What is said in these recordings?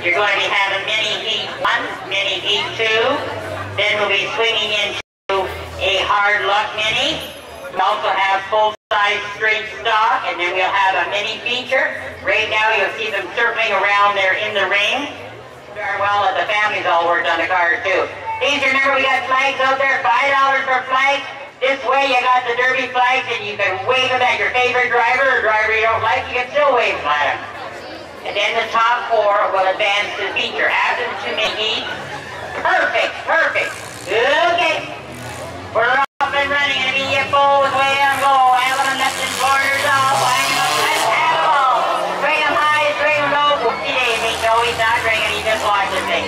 You're going to be having mini heat 1, mini heat 2, then we'll be swinging into a hard luck mini. We also have full-size straight stock, and then we'll have a mini feature. Right now you'll see them circling around there in the ring. Well, the family's all worked on the car too. Please remember we got flags out there, $5 per flag. This way you got the derby flags, and you can wave them at your favorite driver or driver you don't like, you can still wave them at them. And then the top 4 will advance to the feature. After the 2 mini heats. Perfect, perfect. Okay. We're off and running. And immediate full is way on goal. Allen left his corners off. Let's have them all. Bring them high, bring them low. We'll see Davey. No, he's not bringing. He just watched the thing.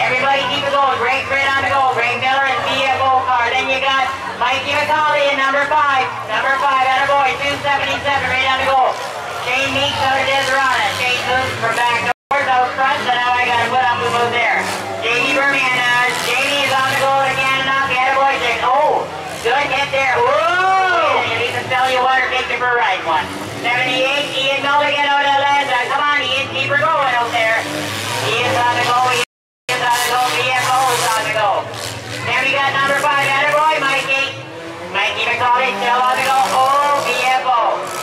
Everybody keep it going. Great grid on the goal. Green Miller and VFO car. Then you got Mikey McCauley in number 5. Number 5, attaboy. 277 right on the goal. Shane Meeks out of Deserana. Shane moves from back doors out front, so now I got to put up the move there. Jamie Bermanas. Jamie is on the goal again and off the attaboy. Oh, good hit there. Whoa! And he's a cellular water picture for a ride one. 78, Ian Miller again out of Atlanta. Come on, Ian, keep her going out there. He is on the goal. He is on the goal. BFO is on the goal. Then we got number 5 attaboy, Mikey. Mikey McCauley still on the goal. Oh, BFO.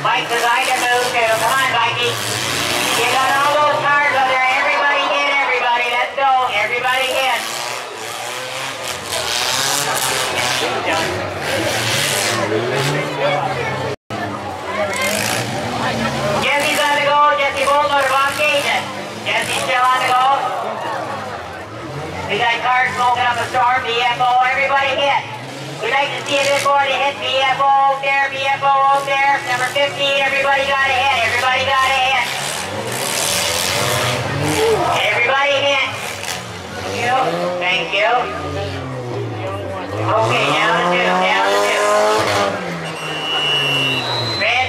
Mike designed a move too. Come on, Mikey. You got all those cars out there. Everybody hit everybody. Let's go. Everybody hit. Jesse's on the goal. Jesse Bolt out of Occasion. Jesse's still on the goal. We got cars smoking up a storm. BFO. Everybody hit. We'd like to see a good boy to hit BFO out there, BFO out there. Number 15, everybody got a hit, everybody got a hit. Everybody hit. Thank you. Thank you. Okay, down to two. Red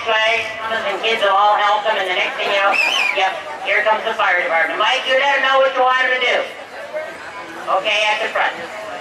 flag, and kids will all help them, and the next thing you know, yep, here comes the fire department. Mike, you better know what you want them to do. Okay, at the front.